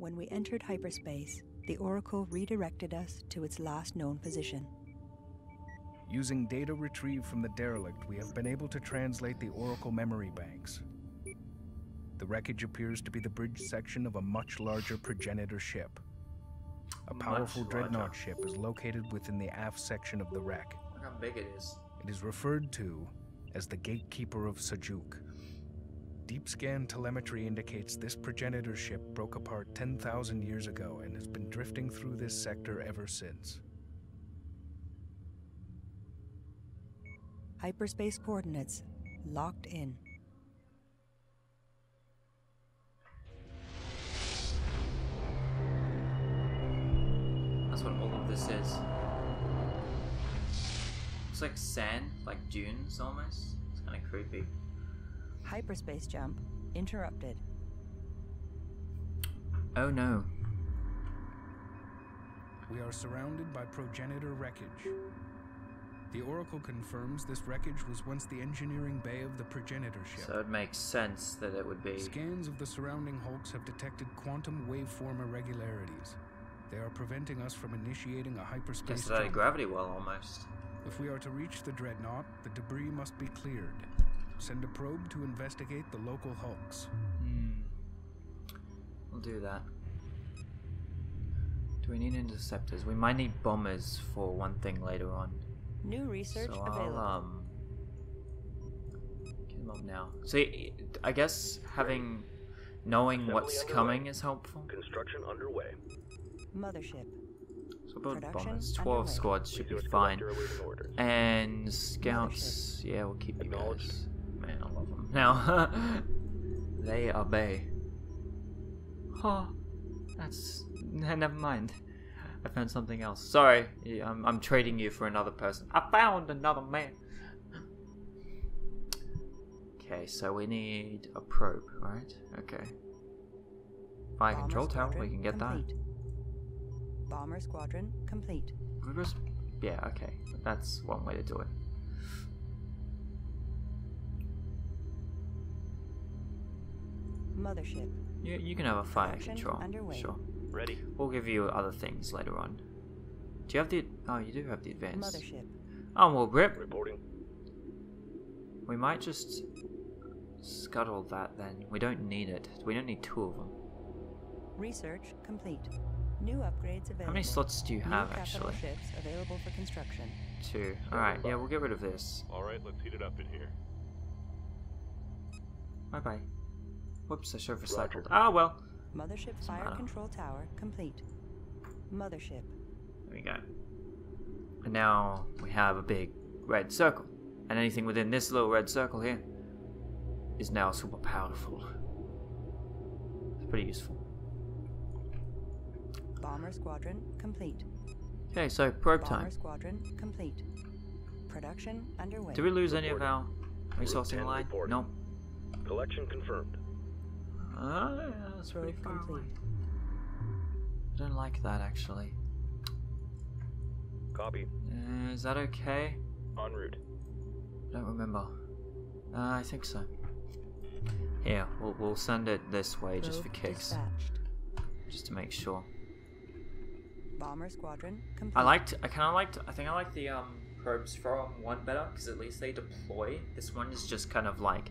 When we entered hyperspace, the Oracle redirected us to its last known position. Using data retrieved from the derelict, we have been able to translate the Oracle memory banks. The wreckage appears to be the bridge section of a much larger Progenitor ship. A powerful dreadnought ship is located within the aft section of the wreck. Look how big it is. It is referred to as the Gatekeeper of Sajuuk. Deep scan telemetry indicates this Progenitor ship broke apart 10,000 years ago and has been drifting through this sector ever since. Hyperspace coordinates locked in. That's what all of this is. It's like sand, like dunes almost. It's kind of creepy. Hyperspace jump interrupted. Oh no. We are surrounded by Progenitor wreckage. The Oracle confirms this wreckage was once the engineering bay of the Progenitor ship. So it makes sense that it would be. Scans of the surrounding hulks have detected quantum waveform irregularities. They are preventing us from initiating a hyperspace jump. It's a gravity well almost. If we are to reach the dreadnought, the debris must be cleared. Send a probe to investigate the local hulks. We'll do that. Do we need interceptors? We might need bombers for one thing later on. New research so available. Get them up now. So I guess having knowing what's coming is helpful. Construction underway. Mothership. So build bombers. 12 squads should be fine. And scouts. Yeah, we'll keep you guys. Man, I love them. Now, they obey. Huh. That's... never mind. I found something else. Sorry, I'm trading you for another person. I found another man! Okay, so we need a probe, right? Okay. Fire control tower, we can get that. Bomber squadron complete. Yeah, okay. That's one way to do it. Mothership. You can have a fire control. Sure. Ready. We'll give you other things later on. Do you have the? Oh, you do have the advanced. Mothership. Oh well, rip. Reporting. We might just scuttle that then. We don't need it. We don't need two of them. Research complete. New upgrades available. How many slots do you have actually? Ships available for construction. 2. All right. Yeah, we'll get rid of this. All right. Let's heat it up in here. Bye bye. Whoops, I should have recycled. Ah, well. Mothership fire control tower complete. Mothership. There we go. And now we have a big red circle. And anything within this little red circle here is now super powerful. It's pretty useful. Bomber squadron complete. Okay, so probe time. Bomber squadron complete. Production underway. Did we lose any of our resourcing line? Nope. Collection confirmed. Oh, yeah, that's really far away. I don't like that actually. Copy. Is that okay? En route. I don't remember. I think so. Yeah, we'll send it this way just for kicks. Just to make sure. Bomber squadron complete. I think I like the probes from one better because at least they deploy. This one is just kind of like,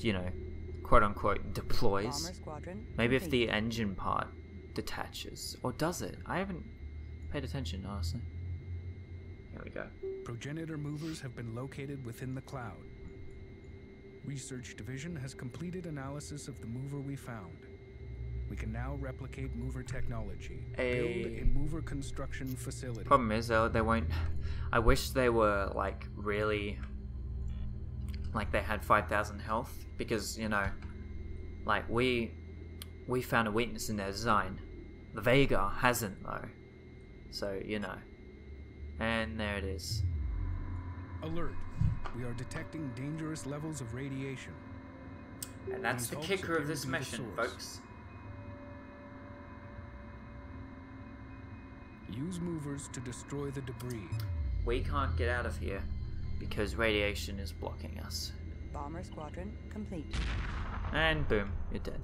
you know, quote-unquote deploys. Maybe if the engine part detaches, or does it? I haven't paid attention, honestly. Here we go. Progenitor movers have been located within the cloud. Research division has completed analysis of the mover we found. We can now replicate mover technology. Build a mover construction facility. Problem is though, they won't. I wish they were like really, like they had 5,000 health, because, you know, like we found a weakness in their design. The Vaygr hasn't though, so you know. And there it is. Alert! We are detecting dangerous levels of radiation. And that's the kicker of this mission, folks. Use movers to destroy the debris. We can't get out of here because radiation is blocking us. Bomber squadron complete. And boom, you're dead.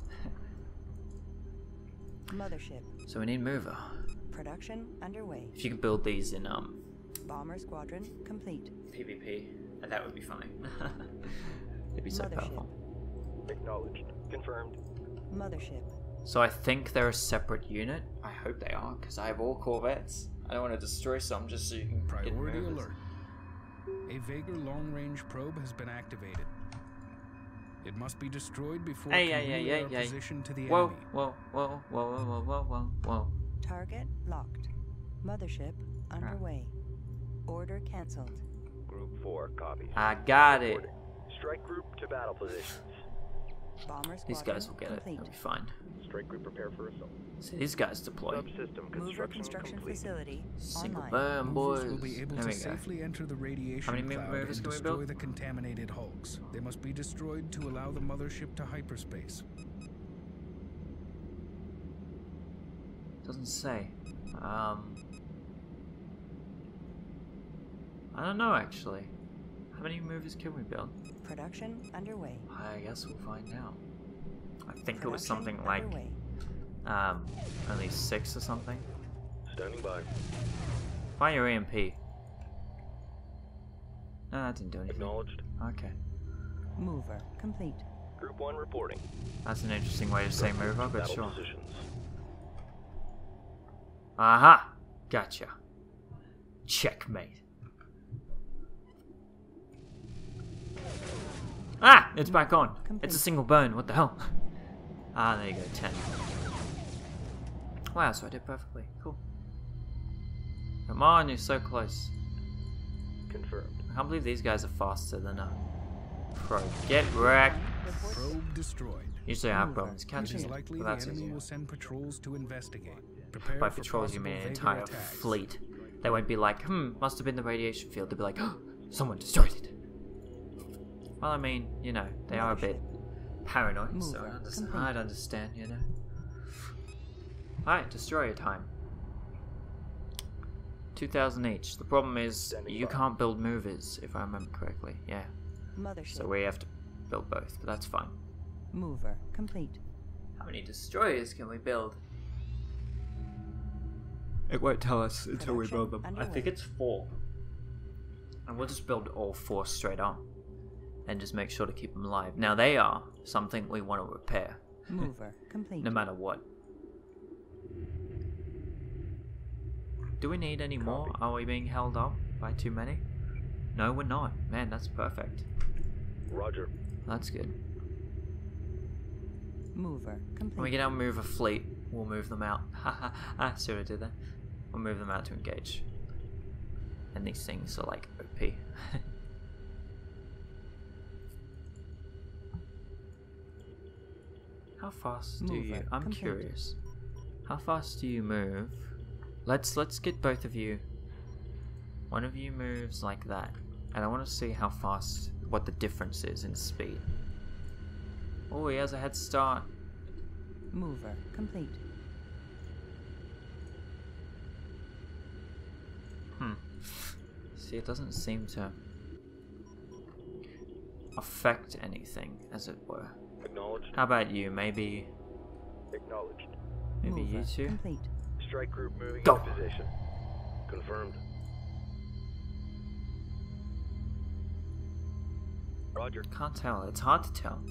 Mothership. So we need mover. Production underway. If you could build these in bomber squadron complete. PvP, and that would be fine. It'd be so Mothership. Powerful. Acknowledged. Confirmed. Mothership. So I think they're a separate unit. I hope they are, because I have all Corvettes. I don't want to destroy some just so you can get movers. Priority alert. A Vaygr long-range probe has been activated. It must be destroyed before position to the enemy. Whoa. Target locked. Mothership underway. Order cancelled. Group 4 copy. I got it. Strike group to battle positions. These guys will get it. They'll be fine. Strike group prepare for assault. So these guys deploy. Subsystem construction facility. Single burn boys. There we go. How many movers can we build? The contaminated hulks. They must be destroyed to allow the mothership to hyperspace. Doesn't say. I don't know actually. How many movers can we build? Production underway. I guess we'll find out. I think it was something like only 6 or something. Standing by. Find your EMP. No, that didn't do anything. Acknowledged. Okay. Mover complete. Group 1 reporting. That's an interesting way to say mover, but sure. Aha! Gotcha. Checkmate. Ah! It's back on. Complete. It's a single burn. What the hell? Ah, there you go. 10. Wow, so I did perfectly. Cool. Come on, you're so close. Confirmed. I can't believe these guys are faster than a probe. Get wrecked. Probe destroyed. Usually our problem is catching it, but that's easier. By patrols you mean an entire fleet. They won't be like, must have been the radiation field. They'll be like, oh, someone destroyed it. Well, I mean, you know, they are a bit paranoid, so I'd understand, you know. Alright, destroyer time. 2,000 each. The problem is, you can't build movers, if I remember correctly. Yeah. Mothership. So we have to build both, but that's fine. Mover complete. How many destroyers can we build? It won't tell us until we build them. Underway. I think it's 4. And we'll just build all 4 straight on. And just make sure to keep them alive. Now they are something we want to repair. Mover complete. No matter what. Do we need any more? Are we being held up by too many? No, we're not. Man, that's perfect. Roger. That's good. Mover complete. When we get our mover fleet, we'll move them out. Haha, I see what I did there. We'll move them out to engage. And these things are like OP. How fast do you? I'm curious. How fast do you move? Let's get both of you. One of you moves like that, and I want to see how fast, what the difference is in speed. Oh, he has a head start. Mover complete. See, it doesn't seem to affect anything, as it were. Acknowledged. How about you? Maybe. Acknowledged. Maybe you two. Complete. Strike group moving into position. Confirmed. Roger. Can't tell. It's hard to tell.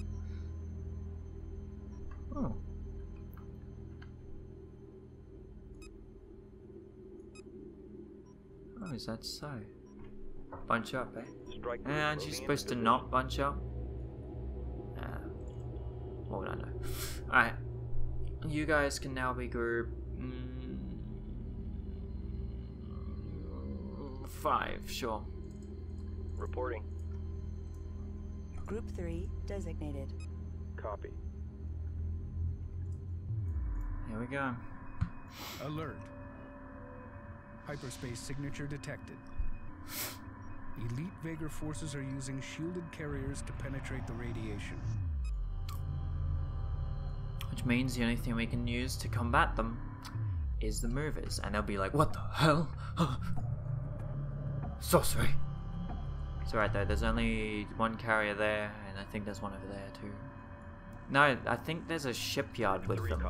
Oh. Oh, is that so? Bunch up, eh? Strike group aren't you supposed to not bunch up? What would I know? Alright. You guys can now be group 5, sure. Reporting. Group 3 designated. Copy. Here we go. Alert. Hyperspace signature detected. Elite Vaygr forces are using shielded carriers to penetrate the radiation. Which means the only thing we can use to combat them is the movers, and they'll be like, what the hell? Sorcery! It's alright though, there's only one carrier there, and I think there's one over there too. No, I think there's a shipyard with them.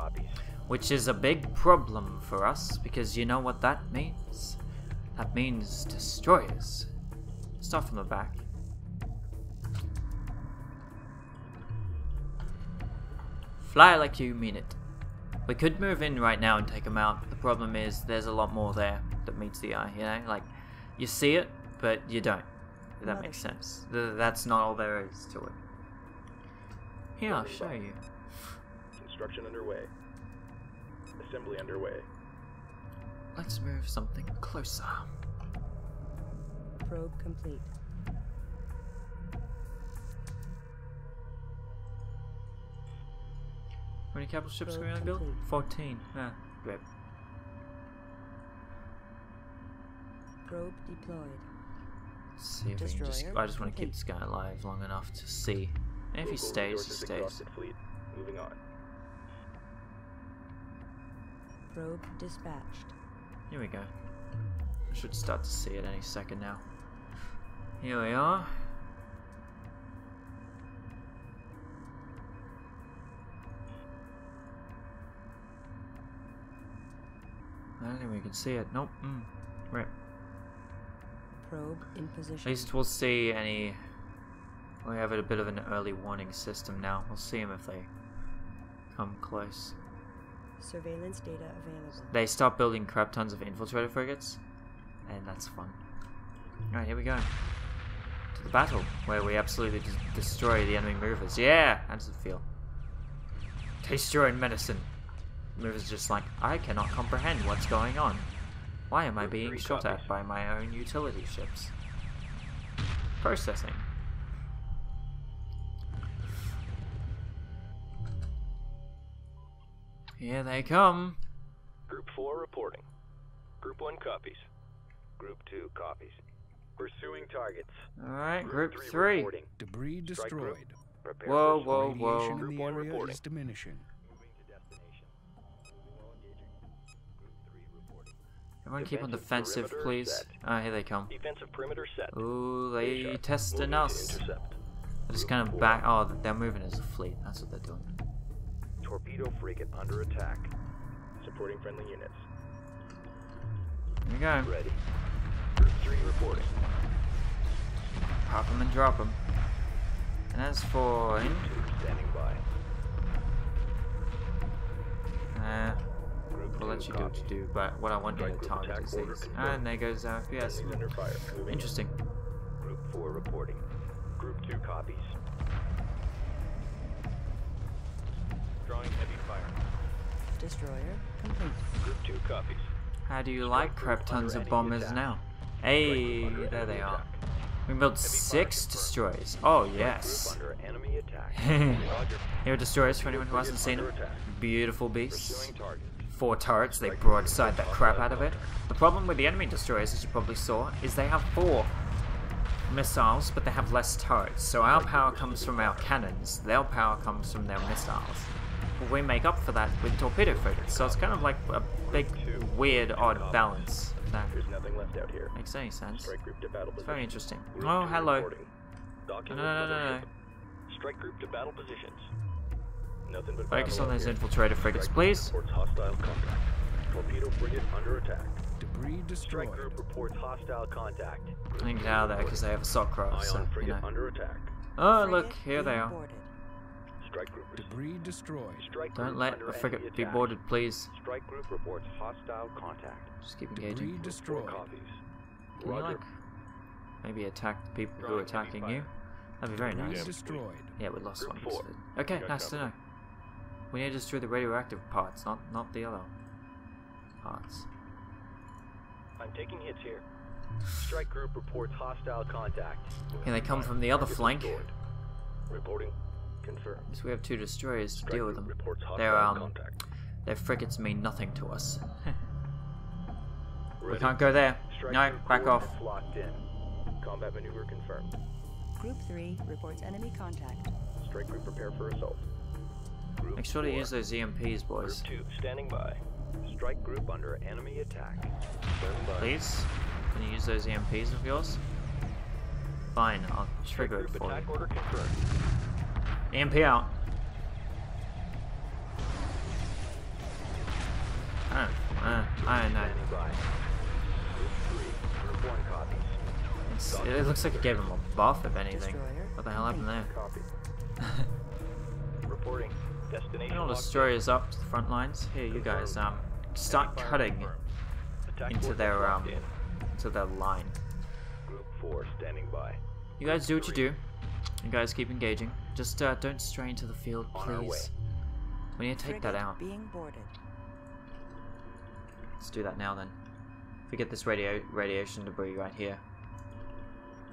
which is a big problem for us, because you know what that means? That means destroyers. Start from the back. Fly like you mean it. We could move in right now and take them out, but the problem is there's a lot more there that meets the eye, you know? Like, you see it, but you don't. If that makes sense. That's not all there is to it. Here, I'll show you. Construction underway. Assembly underway. Let's move something closer. Probe complete. How many capital ships are we going to build? 14. Ah, great. Probe deployed. Let's see if we can just... I just want to keep this guy alive long enough to see. And if he stays, he stays. Fleet. Moving on. Probe dispatched. Here we go. I should start to see it any second now. Here we are. I don't think we can see it. Nope. Right. Probe in position. At least we'll see any... We have a bit of an early warning system now. We'll see them if they come close. Surveillance data available. They start building crap tons of infiltrator frigates, and that's fun. Alright, here we go. To the battle, where we absolutely destroy the enemy movers. Yeah! How does it feel? Taste your own medicine. Movers are just like, I cannot comprehend what's going on. Why am I being shot at by my own utility ships? Processing. Here they come. Group 4 reporting. Group 1 copies. Group 2 copies. Pursuing targets. Alright, group three. Reporting. Debris destroyed. Whoa, whoa, whoa. Group 1 reporting. Is diminishing. Everyone keep on defensive, please. Ah, here they come. Defensive perimeter set. Ooh, they testing us. They're just kind of back. Oh, they're moving as a fleet. That's what they're doing. Torpedo frigate under attack. Supporting friendly units. Here we go. Ready. Group 3 reporting. Pop them and drop them. And as for... Group 2 standing by. We'll let you do what you do, but what I want you to target is these. And there goes our FPS. Interesting. Group 4 reporting. Group 2 copies. Drawing heavy fire. Destroyer complete. Group 2 copies. How do you like crap tons of bombers now? Hey, there they are. We built 6 destroyers. Oh yes. Here are destroyers for anyone who hasn't seen them. Beautiful beasts. 4 turrets, they broadside the crap out of it. The problem with the enemy destroyers, as you probably saw, is they have 4 missiles, but they have less turrets. So our power comes from our cannons, their power comes from their missiles. We make up for that with torpedo frigates, so it's kind of like a big, weird, odd balance. There's nothing left out here. Makes any sense. It's very interesting. Oh, hello. No. Strike group to battle positions. Nothing but focus on those infiltrator frigates, please. Hostile contact. Torpedo frigate under attack. Debris destroyed. Strike group reports hostile contact. I think they're there because they have a sock cross. So, you know. Under attack. Oh, look, here they are. Debris destroyed. Don't let a frigate be boarded, please. Strike group reports hostile contact. Just keep engaging. Destroy copies. Can you, like, maybe attack the people who are attacking you? That'd be very nice. Destroyed. Yeah, we lost one. Okay, nice to know. We need to destroy the radioactive parts, not the other parts. I'm taking hits here. Strike group reports hostile contact. Here they come from the other flank. Reporting. Confirmed. So we have 2 destroyers to deal with them. Their frigates mean nothing to us. We can't go there. No, back off. Locked in. Combat maneuver confirmed. Group 3 reports enemy contact. Strike group prepare for assault. Group Make sure to use those EMPs, boys. Group 2 standing by. Strike group under enemy attack. Please, can you use those EMPs of yours? Fine, I'll trigger it for you. EMP out. I know. It looks like it gave him a buff, if anything. What the hell happened there? And all the destroyers up to the front lines. Here, you guys, start cutting into their line. You guys do what you do. You guys keep engaging. Just don't stray into the field, please. We need to take that out. Let's do that now then. If we get this radiation debris right here,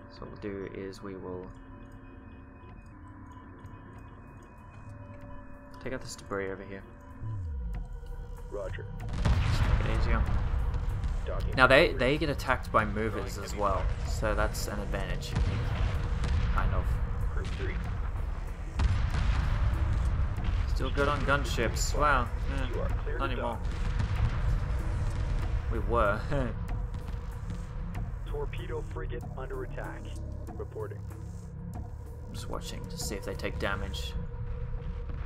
so what we'll do is we will take out this debris over here. Roger. Make it easier. Now they get attacked by movers as well, so that's an advantage. Kind of. Still good on gunships. Wow. Yeah. Not anymore. We were. Torpedo frigate under attack. Reporting. I'm just watching to see if they take damage.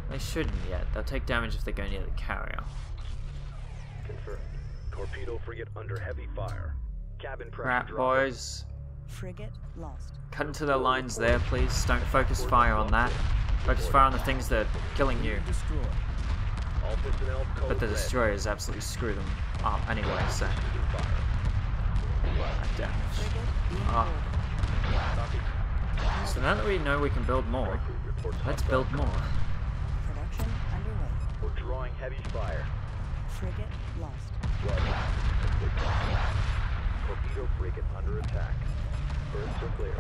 They shouldn't yet. They'll take damage if they go near the carrier. Confirmed. Torpedo frigate under heavy fire. Cabin pressure. Crap, boys. Frigate lost. Cut into their lines there, please. Don't focus fire on that. Focus fire on the things that are killing you. But the destroyers absolutely screw them up anyway, so. Damage. Oh. So now that we know we can build more, let's build more. Production underway. We're drawing heavy fire. Frigate lost. Torpedo frigate under attack. Birds are clear.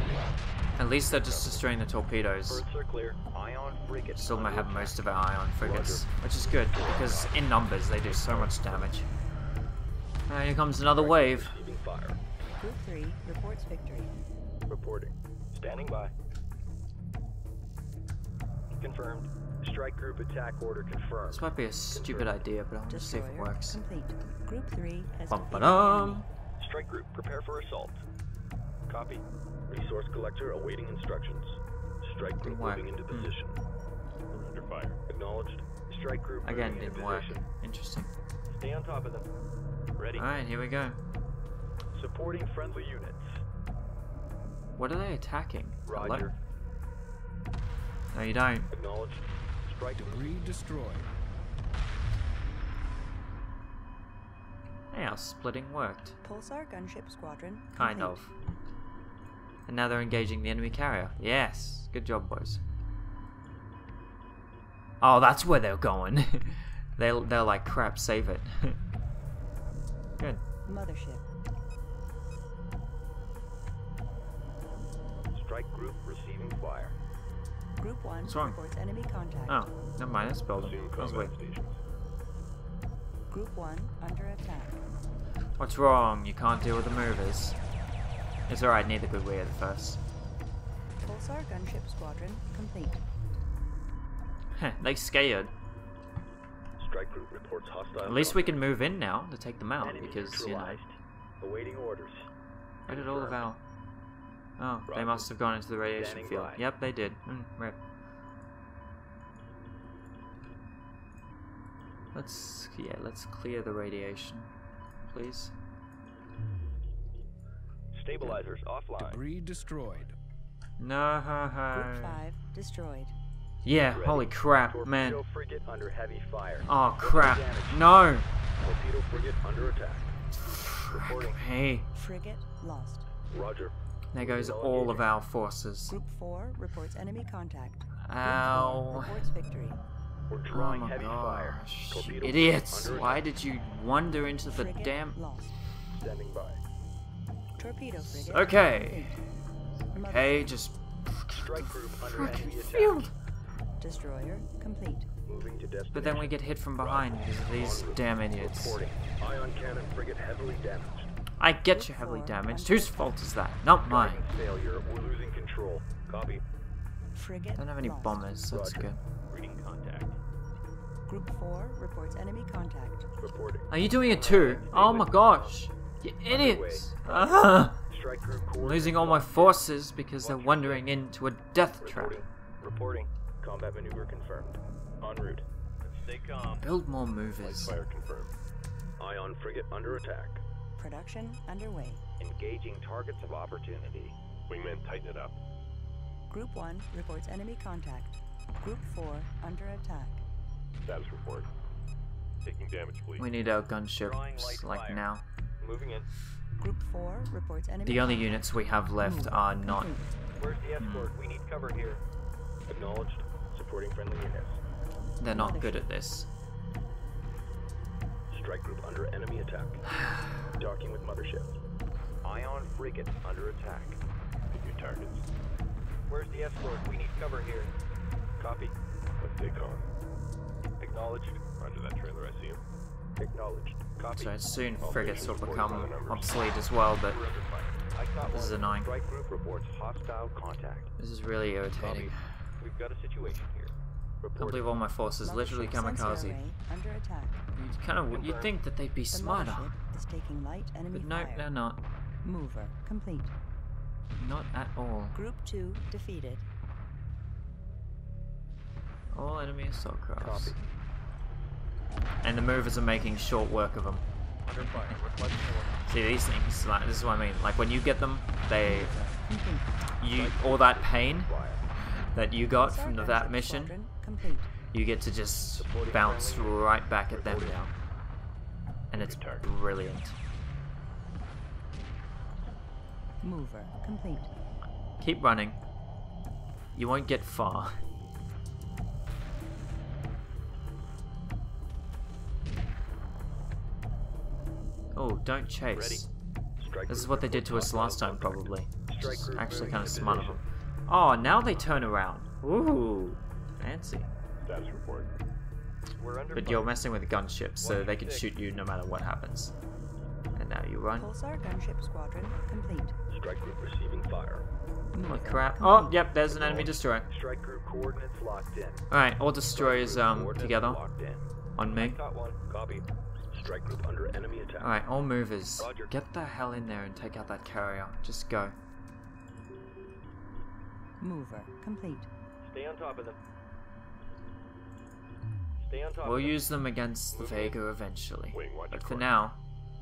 At least they're just destroying the torpedoes. Still might have most of our ion frigates, which is good because in numbers they do so much damage. And here comes another wave. Group 3 reports victory. Reporting. Standing by. Confirmed. Strike group attack order confirmed. This might be a stupid idea, but I'll just see if it works. Complete. Group 3 has been. Strike group, prepare for assault. Copy. Resource collector awaiting instructions. Strike group moving into position. We're under fire. Acknowledged. Strike group again moving into position. Interesting. Stay on top of them. Ready. All right, here we go. Supporting friendly units. What are they attacking? Roger. Hello? No, you don't. Acknowledged. Strike debris destroyed. Hey, our splitting worked. Pulsar gunship squadron. Kind of. And now they're engaging the enemy carrier. Yes, good job, boys. Oh, that's where they're going. they're like, crap, save it. Good. Mothership. Strike group receiving fire. Group 1 reports enemy contact. Oh, never mind, that's building. That was Group 1 under attack. What's wrong? You can't deal with the movers. It's alright, neither could we at first. Pulsar gunship squadron complete. Heh, they scared. Strike group reports hostile. At least we can move in now to take them out enemy because, you know. Awaiting orders. Where did all of our. Oh, they must have gone into the radiation field. Yep, they did. Rip. Let's clear the radiation, please. Stabilizers offline. Debris destroyed. No. Group 5 destroyed. Yeah, holy crap, man. Frigate under heavy fire. Oh crap. No. Torpedo frigate under attack. Reporting. Hey. Frigate lost. Roger. There goes all of our forces. Group 4 reports enemy contact. Ow. Reports victory. We're drawing heavy fire. Idiots. Why did you wander into the damn lost. Standing by. Torpedo frigate. Okay. Okay, just strike group under enemy attack. Destroyer complete. Moving to destination. But then we get hit from behind because of these damn idiots. Ion cannon frigate heavily damaged. I get you heavily damaged. Whose fault is that? Not mine. Failure. We're losing control. Copy. Frigate. Don't have any bombers, so that's good. Reading contact. Group 4 reports enemy contact. Reporting. Are you doing it too? Oh my gosh. You idiots! I'm losing all my forces because they're wandering into a death trap. Reporting. Combat maneuver confirmed. En route. Stay calm. Build more movers. Fire confirmed. Ion frigate under attack. Production underway. Engaging targets of opportunity. Wingmen, tighten it up. Group 1 reports enemy contact. Group 4 under attack. Status report. Taking damage, please. We need outgun ships, like fire. Now. Moving in. Group 4 reports enemy. The only units we have left are not. Where's the escort? We need cover here. Acknowledged. Supporting friendly units. They're not good at this. Strike group under enemy attack. Docking with mothership. Ion frigate under attack. Hit your targets. Where's the escort? We need cover here. Copy. Let's take on. Acknowledged. Under that trailer, I see him. Acknowledged. Copy. So soon frigates will become obsolete as well, but this is annoying. Strike group reports hostile contact. This is really irritating. Copy. We've got a situation here. Reporting. I believe all my forces literally kamikaze. You'd think that they'd be smarter, but nope, they're not. Mover complete. Not at all. Group 2 defeated. All enemy assault crafts. And the movers are making short work of them. See these things? Like, this is what I mean. Like when you get them, all that pain that you got from that mission, you get to just bounce right back at them now, and it's brilliant. Mover complete. Keep running. You won't get far. Oh, don't chase. This is what they did to us last time, probably. It's actually kind of smart of them. Oh, now they turn around. Ooh, fancy. But you're messing with gunships, so they can shoot you no matter what happens. And now you run. Gunship squadron complete. Strike group receiving fire. Oh crap! Oh, yep, there's an enemy destroyer. Strike group coordinates locked in. All right, all destroyers together on me. Strike group under enemy attack. All right, all movers, get the hell in there and take out that carrier. Just go. Mover complete. Stay on top of them. Stay on top. We'll use them against the Vaygr eventually. But for now,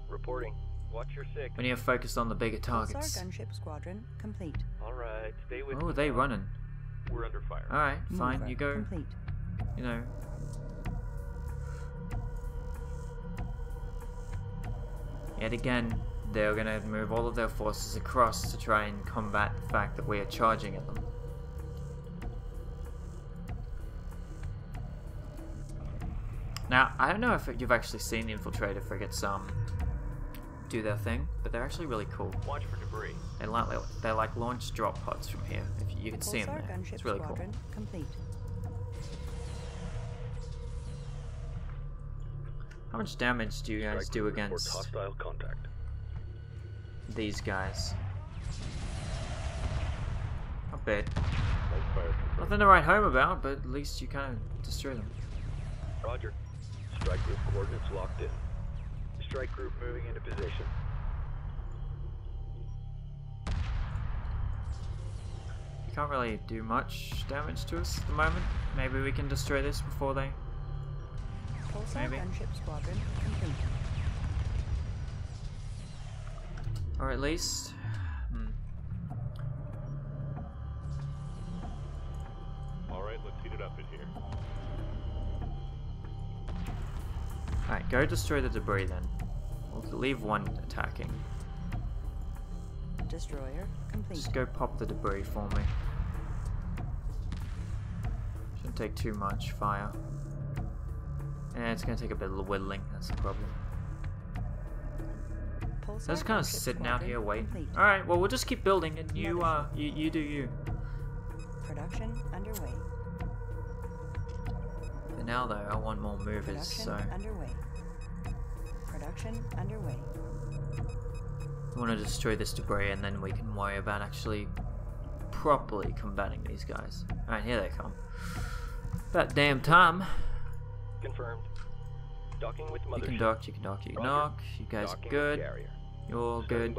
reporting. Watch your six. We need to focus on the bigger targets. Our gunship squadron complete. All right, stay with. Oh, they running. We're under fire. All right, fine. Mover, you go. Complete. You know. Yet again, they're going to move all of their forces across to try and combat the fact that we are charging at them. Now, I don't know if you've actually seen the infiltrator frigates do their thing, but they're actually really cool. Watch for debris. They're like launch drop pods from here. If you can see them there. It's really cool. Complete. How much damage do you guys do against hostile contact? These guys? A bit. Nothing to write home about, but at least you kind of destroy them. Roger. Strike group coordinates locked in. Strike group moving into position. You can't really do much damage to us at the moment. Maybe we can destroy this before they... Maybe. Gunship squadron complete. Or at least, All right, let's heat it up in here. All right, go destroy the debris then. We'll leave one attacking. Destroyer complete. Just go pop the debris for me. Shouldn't take too much fire. Yeah, it's going to take a bit of whittling, that's the problem. So that's kind of sitting out here waiting. Alright, well we'll just keep building and you, you do you. Production underway. For now though, I want more movers, so... Production underway. We want to destroy this debris and then we can worry about actually properly combating these guys. Alright, here they come. About damn time. Confirmed. Docking with mothership. You can dock, you can dock, you can knock. You guys are good. You're all good.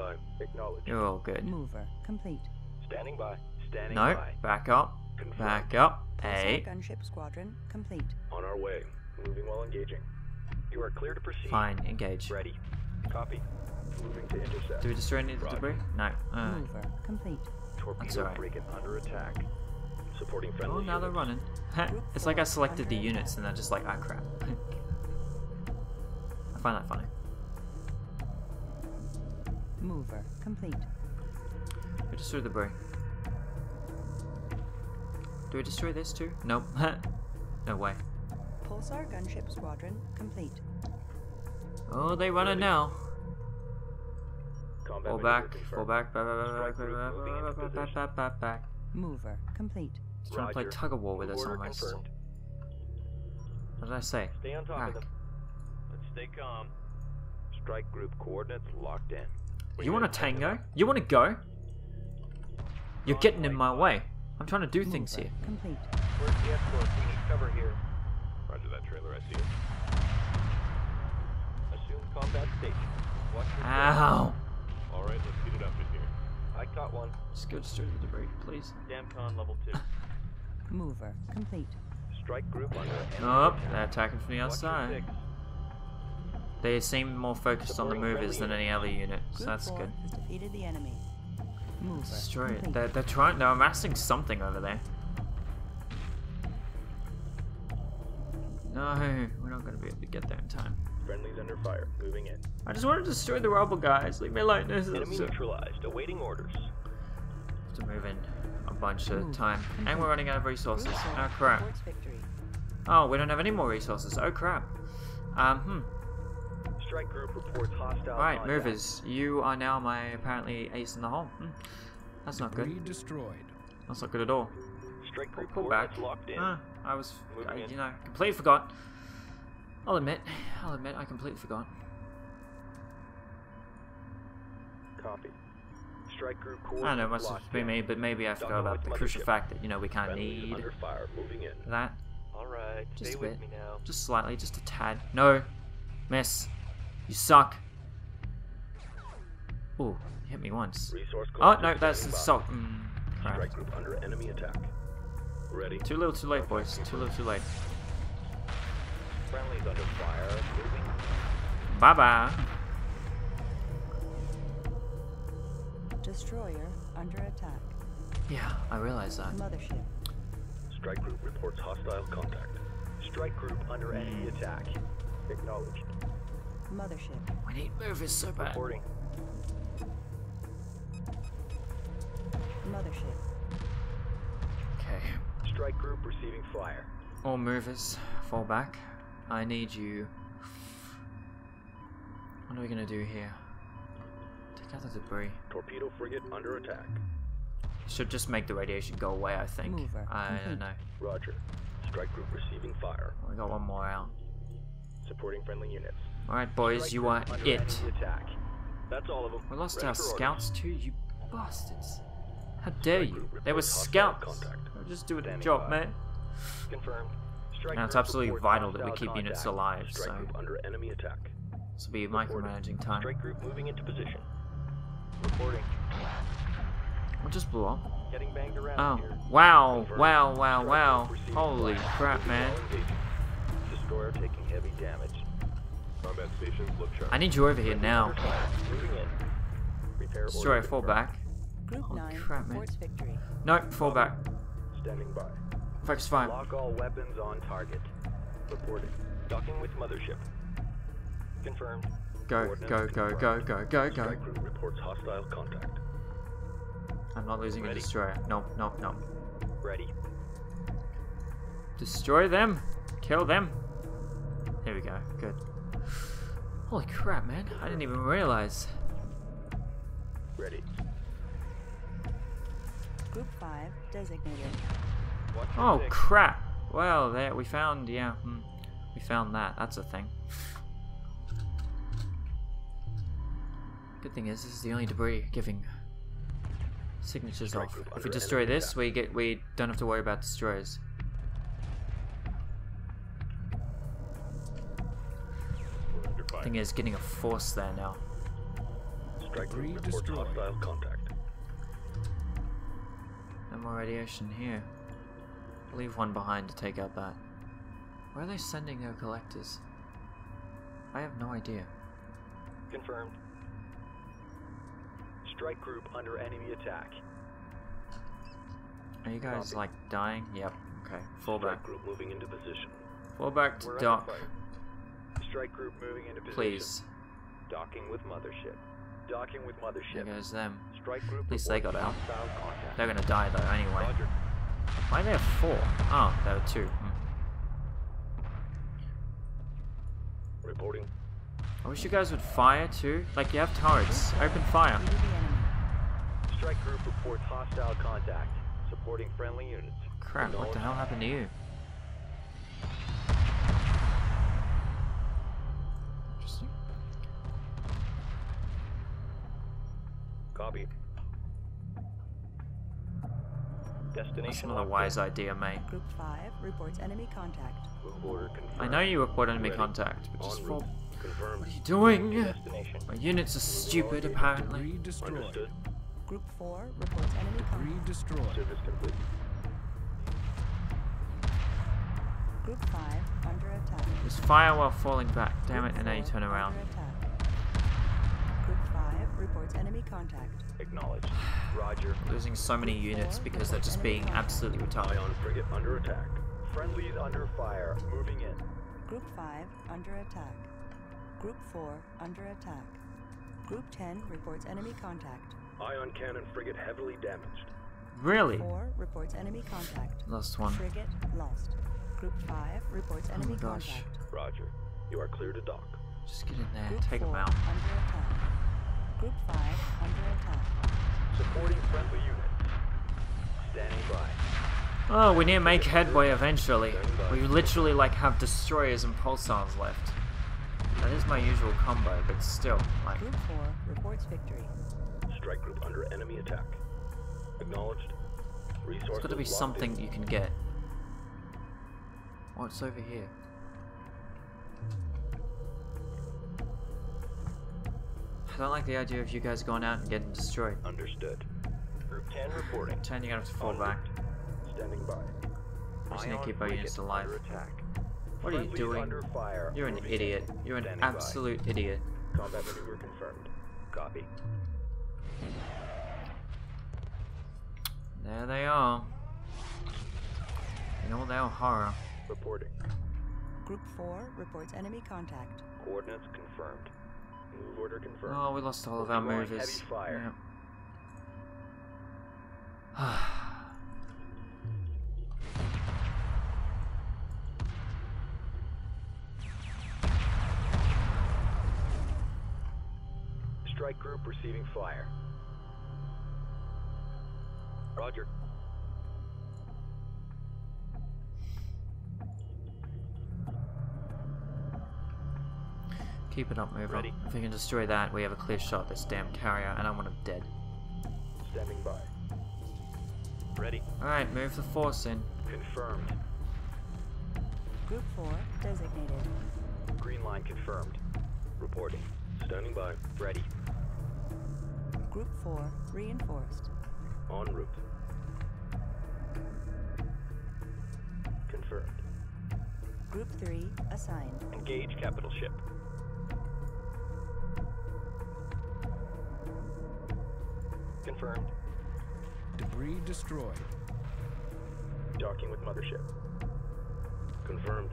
You're all good. Mover complete. Standing by. Standing by. No, back up. Confirmed. Back up. Hey. Gunship squadron complete. On our way. Moving while engaging. You are clear to proceed. Fine, engage. Ready. Copy. Moving to intercept. Do we destroy any of the debris? No. Maneuver complete. Torpedo frigate under attack. Supporting friendly. Oh, now they're running. It's like I selected the units and they're just like, ah, crap. I find that funny. Mover complete. We destroy the debris. Do we destroy this too? Nope. No way. Pulsar gunship squadron complete. Oh, they run it now. Fall back, fall back, back. Mover complete. Just trying to play tug of war with us almost. What did I say? Stay on top of them. Let's stay calm. Strike group coordinates locked in. You want a tango? You want to go? You're getting in my way. I'm trying to do things here. Complete. Where's the escort? We need cover here. Roger that trailer, I see it. Assume combat station. Watch your ow! Alright, let's get it up in here. I caught one. Just go destroy the debris, please. Damcon level 2. Mover complete. Strike group under attack. Nope, they're attacking from the outside. They seem more focused on the movers than any other unit, so that's good. Defeated the enemy. Destroy it. They're trying. They're amassing something over there. No, we're not going to be able to get there in time. Friendly's under fire. Moving in. I just want to destroy the rubble, guys. Leave me alone. This is enemy neutralized. Awaiting orders. Have to move in a bunch at a time, and we're running out of resources. Oh crap! Oh, we don't have any more resources. Oh crap! Strike group reports hostile. Alright, movers, you are now my apparently ace in the hole. That's not good. Destroyed. That's not good at all. Strike group report locked in. I was, you know, completely forgot. I'll admit, I completely forgot. Copy. Strike group coordinates. I don't know, it must have been me, but maybe I forgot about the crucial fact that, you know, we kind of need that. Alright, just a bit, just slightly, just a tad. No, miss. You suck. Ooh, hit me once. Oh no, that's assault. Strike group under enemy attack. Ready. Too little, too late, boys. Too little, too late. Friendly's under fire. Moving. Bye bye. Destroyer under attack. Yeah, I realize that. Mothership. Strike group reports hostile contact. Strike group under enemy attack. Acknowledged. Mothership. We need movers so bad. Reporting. Mothership. Okay. Strike group receiving fire. All movers, fall back. I need you. What are we gonna do here? Take out the debris. Torpedo frigate under attack. Should just make the radiation go away, I think. Mover. I don't know. Roger. Strike group receiving fire. We got one more out. Supporting friendly units. Alright, boys, strike you are it. That's all of them. We lost our scouts too, you bastards. How dare you? They were scouts. Just do a job, man. Confirmed. Now it's absolutely vital that we keep units alive, so. Under enemy attack. This will be micromanaging time. Strike group moving into position. Reporting. We'll just blow up. Getting banged around here. Wow, wow, wow, wow. Holy crap, man. Destroyer taking heavy damage. Combat stations look sharp. I need you over here now. Destroyer, fall back. Holy crap, man. Nope, fall back. Standing by. Focus fire. Lock all weapons on target. Reported. Docking with mothership. Confirmed. Go, go, go, go, go, go, go. Strike group reports hostile contact. I'm not losing a destroyer. No, no, no. Ready. Destroy them. Kill them. Here we go. Good. Holy crap, man! I didn't even realize. Ready. Group 5 designated. Oh crap! Well, there we found we found that. That's a thing. Good thing is this is the only debris giving signatures off. If we destroy this, we don't have to worry about destroyers. Thing is, getting a force there now. Strike group reports hostile contact. No more radiation here. Leave one behind to take out that. Where are they sending their collectors? I have no idea. Confirmed. Strike group under enemy attack. Are you guys, like, dying? Yep. Okay. Fall back. Strike group moving into position. Fall back to dock. Strike group moving into position. Please. Docking with mothership. Docking with mothership. There goes them. Strike group. At least they got out. They're gonna die though anyway. Roger. Why are there four? Oh, there were two. Reporting. I wish you guys would fire too. Like, you have turrets. Open fire. Strike group reports hostile contact. Supporting friendly units. Crap, what the hell happened to you? Interesting. Copy. Destination. That's another wise idea, mate. Group 5 reports enemy contact. I know you report enemy contact, but just for... What are you doing? My units are stupid, apparently. Understood. Group 4 reports enemy contact. Destroyed. Service complete. Group 5 under attack. There's fire while falling back. Damn it, and now you turn around. Group 5 reports enemy contact. Acknowledged. Roger. Losing so many units because they're just being absolutely retarded. Ion frigate under attack. Friendlies under fire. Moving in. Group 5 under attack. Group 4 under attack. Group 10 reports enemy contact. Ion cannon frigate heavily damaged. Really? 4 reports enemy contact. Lost one. Frigate lost. Group 5 reports enemy contact. Roger. You are clear to dock. Just get in there and take them out. Under attack. Group 5 under attack. Supporting friendly units. Standing by. Oh, we need to make headway eventually. We literally like have destroyers and pulsars left. That is my usual combo, but still, like... Group 4 reports victory. Strike group under enemy attack. Acknowledged. Resources locked in. There's gotta be something you can get. What's over here? I don't like the idea of you guys going out and getting destroyed. Understood. Group 10 reporting. 10, you're gonna have to fall back. Standing by. We're just gonna keep our units alive. What are you doing? You're an idiot. You're an absolute idiot. Combat maneuver confirmed. Copy. There they are. In all their horror. Reporting. Group 4 reports enemy contact. Coordinates confirmed. Move order confirmed. Oh, we lost all of our movers. Fire. Yeah. Strike group receiving fire. Roger. Keep it up, move on. If we can destroy that, we have a clear shot at this damn carrier, and I want him dead. Standing by. Ready. Alright, move the force in. Confirmed. Group 4 designated. Green line confirmed. Reporting. Standing by. Ready. Group 4 reinforced. En route. Confirmed. Group 3 assigned. Engage capital ship. Confirmed. Debris destroyed. Docking with mothership. Confirmed.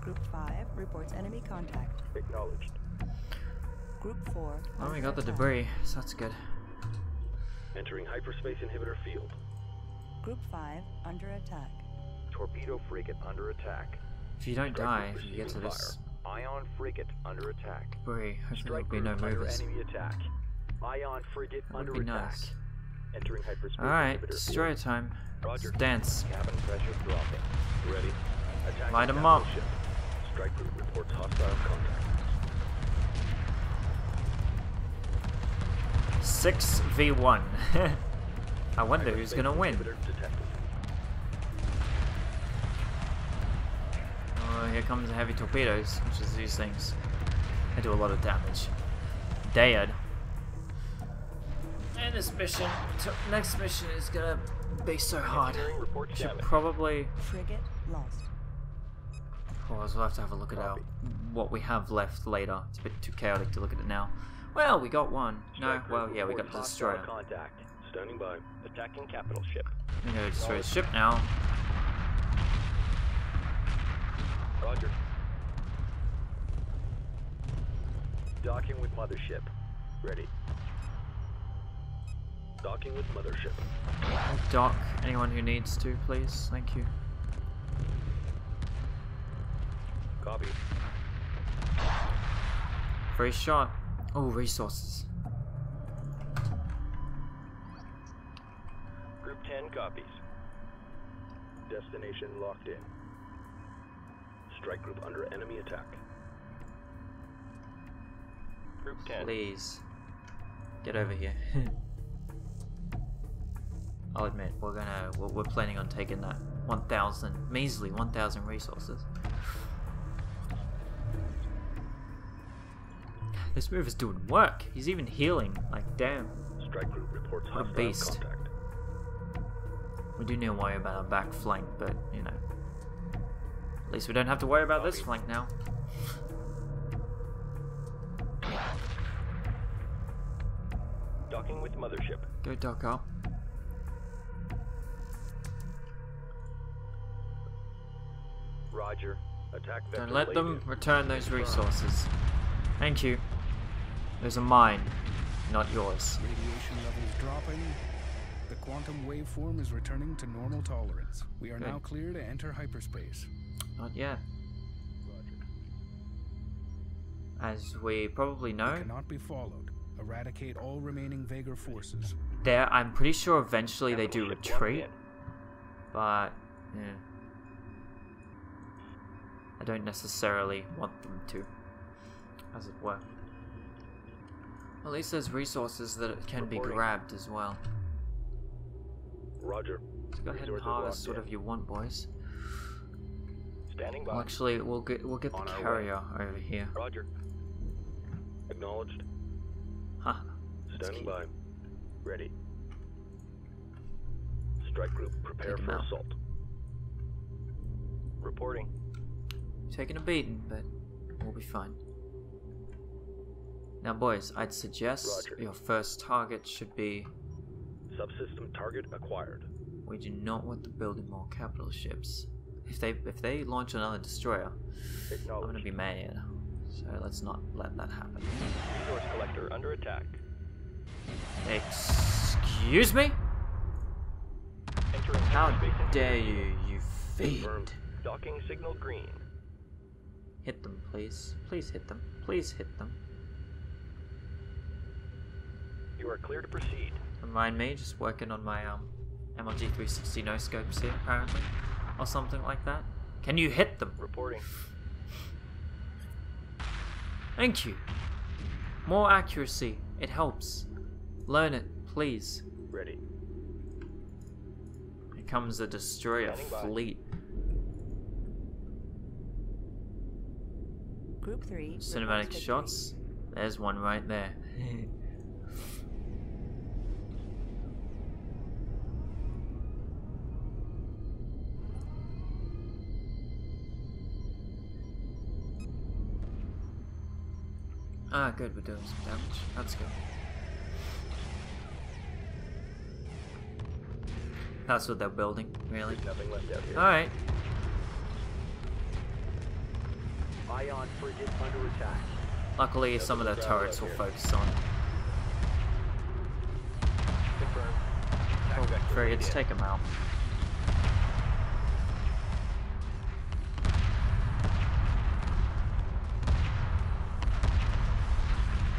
Group 5 reports enemy contact. Acknowledged. Group 4. Oh, we got the debris, so that's good. Entering hyperspace inhibitor field. Group 5 under attack. Torpedo frigate under attack. If you don't die, if you get to this. Ion frigate under attack. Debris. Hopefully there'll be no movers. Enemy attack. Ion frigate under attack. Nice. Entering hyperspace. Alright, destroy time. Roger. Let's dance. Cabin pressure dropping. Ready. Attack. Light them up. Ship. Strike group reports hostile contact. 6v1. I wonder who's gonna win. Oh, here comes the heavy torpedoes, which is these things. They do a lot of damage. Dead. And this mission, next mission is gonna be so hard. Should probably. Frigate lost. pause. We'll have to have a look at what we have left later. It's a bit too chaotic to look at it now. Well, we got one. No, well, yeah, we got the destroyer. Standing by. Attacking capital ship. We're going to destroy the ship now. Roger. Docking with mothership. Ready. Docking with mothership. Dock anyone who needs to, please. Thank you. Copy. Free shot. Oh, resources. Group 10 copies. Destination locked in. Strike group under enemy attack. Group 10. Please. Get over here. I'll admit, we're planning on taking that 1,000, measly 1,000 resources. This move is doing work. He's even healing. Like, damn. Strike group reports what a beast. Contact. We do need to worry about our back flank, but, you know. At least we don't have to worry about this flank now. Docking with mothership. Go dock up. Roger. Attack vector. Don't let them return those resources. Thank you. Those are mine, not yours. Radiation levels dropping. The quantum waveform is returning to normal tolerance. We are now clear to enter hyperspace. Not yet. Roger. As we probably know, they cannot be followed. Eradicate all remaining Vaygr forces. There, I'm pretty sure eventually they do retreat, but yeah, I don't necessarily want them to, as it were. At least there's resources that can be grabbed as well. Roger. So go ahead and harvest whatever you want, boys. Standing by. Well, actually, we'll get the carrier over here. Roger. Acknowledged. Huh. Standing by. Ready. Strike group, prepare for assault. Reporting. Taking a beating, but we'll be fine. Now, boys, I'd suggest your first target should be... Subsystem target acquired. We do not want to build more capital ships. If they launch another destroyer, I'm going to be mad. So let's not let that happen. Resource collector under attack. Excuse me? How dare you, you fiend. Docking signal green. Hit them, please. Please hit them. Please hit them. You are clear to proceed. Remind me, just working on my MLG 360 no scopes here, apparently, or something like that. Can you hit them? Reporting. Thank you. More accuracy. It helps. Learn it, please. Ready. Here comes the destroyer fleet. Group 3. Cinematic shots. There's one right there. Ah, good, we're doing some damage. That's good. That's what they're building, really. Alright. Ion frigate under attack. Luckily, some of their turrets will focus on. Oh, frigates, take them out.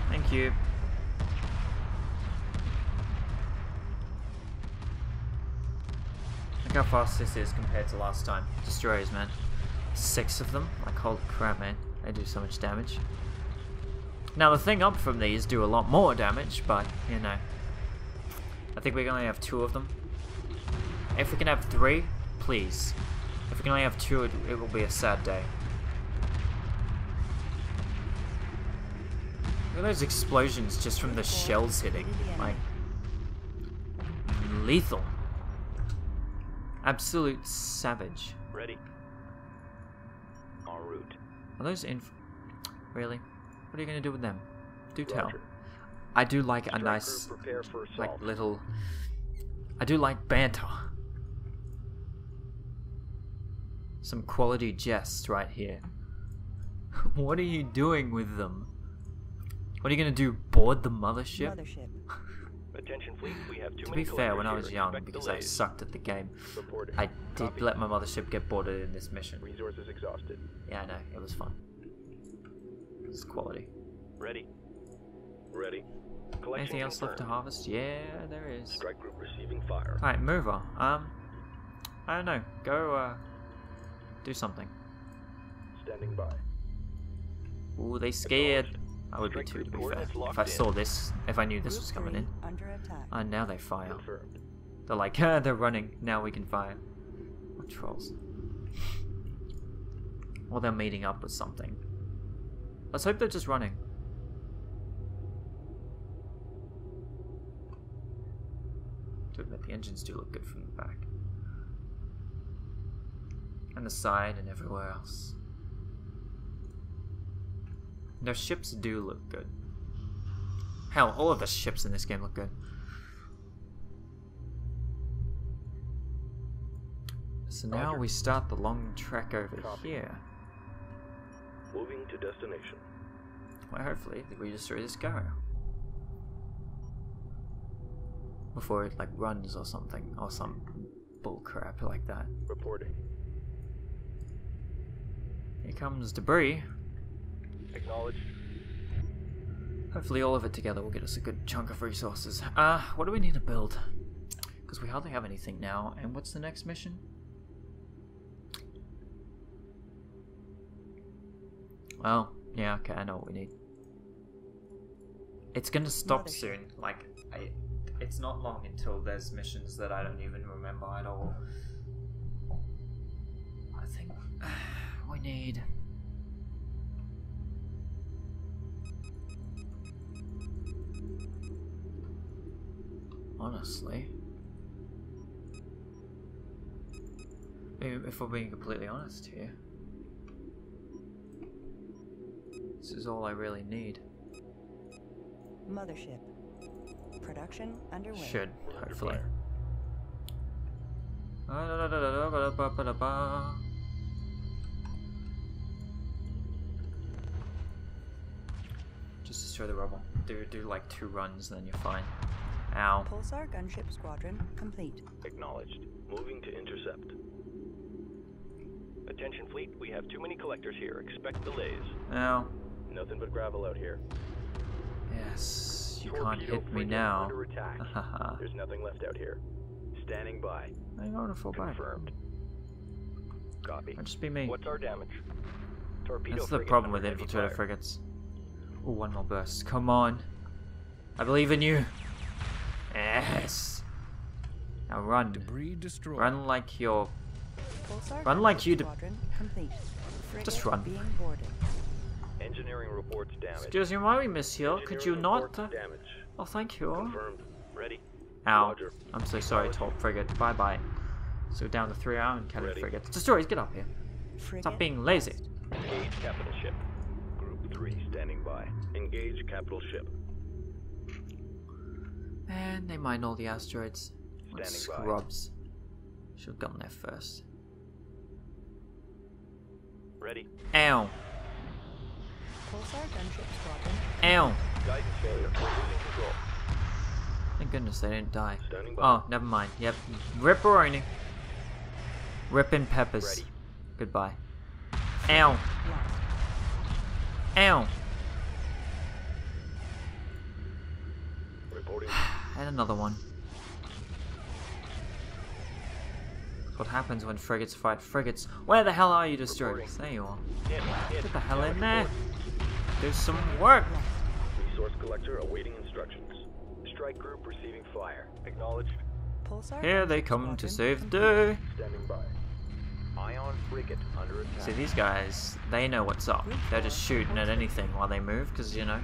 Thank you. Look how fast this is compared to last time. Destroyers, man. 6 of them. Like, holy crap, man. They do so much damage. Now, the thing up from these do a lot more damage, but, you know. I think we can only have 2 of them. If we can have 3, please. If we can only have 2, it will be a sad day. Look at those explosions just from the shells hitting, like, lethal. Absolute savage. Ready. All route. Are those in? Really? What are you going to do with them? Do Roger. Tell. I do like a nice, like little. I do like banter. Some quality jests right here. What are you doing with them? What are you going to do? Board the mothership? Attention, fleet. We have too to be fair, when I was young, because I sucked at the game, I did let my mothership get boarded in this mission. Resources exhausted. Yeah, I know. It was fun. It's quality. Ready. Ready. Anything else left to harvest? Yeah, there is. Strike group receiving fire. All right, move on. I don't know. Go do something. Standing by. Ooh, they scared. I would be too, to be fair. If I saw this, if I knew this was coming in. And now they fire. They're like, ah, they're running. Now we can fire. What trolls. Or they're meeting up with something. Let's hope they're just running. To admit, the engines do look good from the back. And the side and everywhere else. Their ships do look good. Hell, all of the ships in this game look good. So now we start the long trek over here. Moving to destination. Well, hopefully we destroy this guy before it like runs or something, or some bull crap like that. Reporting. Here comes debris. Acknowledged. Hopefully all of it together will get us a good chunk of resources. What do we need to build? Because we hardly have anything now. And what's the next mission? Oh, yeah, okay, I know what we need. It's gonna stop soon. Like, it's not long until there's missions that I don't even remember at all. I think we need... Honestly, if we're being completely honest here, this is all I really need. Mothership production underway. Should hopefully. Just destroy the rubble. Do like 2 runs, then you're fine. Ow. Pulsar gunship squadron complete. Acknowledged. Moving to intercept. Attention fleet, we have too many collectors here. Expect delays. Ow. Nothing but gravel out here. Yes, you can't hit me now. There's nothing left out here. Standing by. I'm going to fall back. Confirmed. Copy. That'd just be me. What's our damage? Torpedo. That's the problem with infiltrator frigates. Oh, 1 more burst. Come on. I believe in you. Yes. Now run. Debris destroyed. Run like you're. Run like you. Just run. Engineering reports damage. Excuse me, why we miss here? Could you not? Oh, thank you. Confirmed. Ready. Ow. Roger. I'm so sorry, Torp frigate. Bye bye. So down the 3-hour and Cannon frigate. Destroyers, get up here. Frigate. Stop being lazy. Engage capital ship. Group 3 standing by. Engage capital ship. Man, they mine all the asteroids. Like scrubs. Should have gotten there first. Ready. Ow. Ow. Thank goodness they didn't die. Oh, never mind. Yep. Ripperoni. Rippin' peppers. Ready. Goodbye. Ow. Ow. And another one. That's what happens when frigates fight frigates. Where the hell are you, destroyers? There you are. Get the hell in there. Do some work. Resource collector awaiting instructions. Strike group receiving fire. Acknowledged. Here they come to save the day. Standing by. Ion frigate under attack. See, these guys, they know what's up. They're just shooting at anything while they move, because, you know.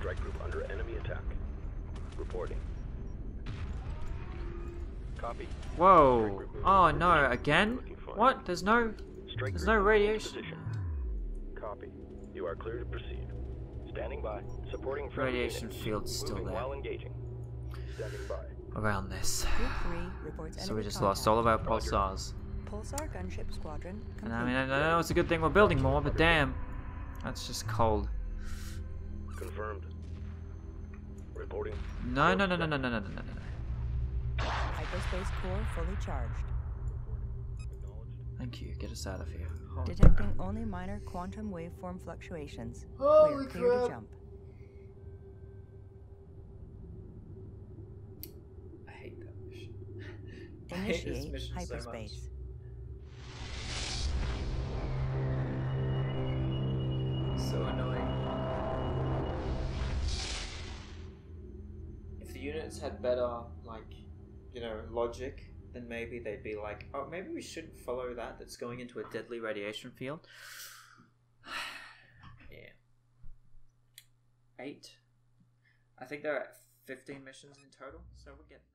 Strike group under enemy attack. Reporting. Copy. Whoa. Oh no, again? What? There's no radiation. copy. You are clear to proceed. Standing by. Supporting radiation field still there. While engaging. Standing by. Around this. So we just lost all of our pulsars. Pulsar gunship squadron. And I mean, I know it's a good thing we're building more, but damn, that's just cold. Confirmed. Reporting. No. Hyperspace core fully charged. Thank you. Get us out of here. Holy Detecting crap. Only minor quantum waveform fluctuations. Holy We're clear crap. To jump. Initiate hyperspace. So annoying. If the units had better, like, you know, logic, then maybe they'd be like, oh, maybe we shouldn't follow that. That's going into a deadly radiation field. Yeah. 8. I think there are 15 missions in total, so we'll get.